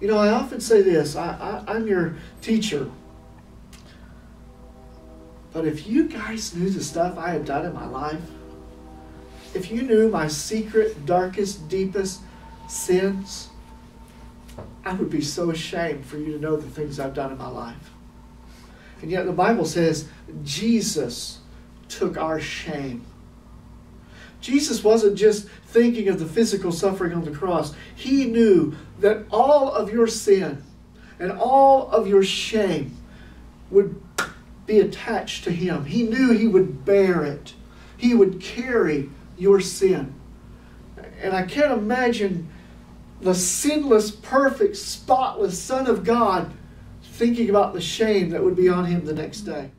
You know, I often say this, I'm your teacher. But if you guys knew the stuff I have done in my life, if you knew my secret, darkest, deepest sins, I would be so ashamed for you to know the things I've done in my life. And yet the Bible says Jesus took our shame. Jesus wasn't just thinking of the physical suffering on the cross. He knew that all of your sin and all of your shame would be attached to him. He knew he would bear it. He would carry your sin. And I can't imagine the sinless, perfect, spotless Son of God thinking about the shame that would be on him the next day.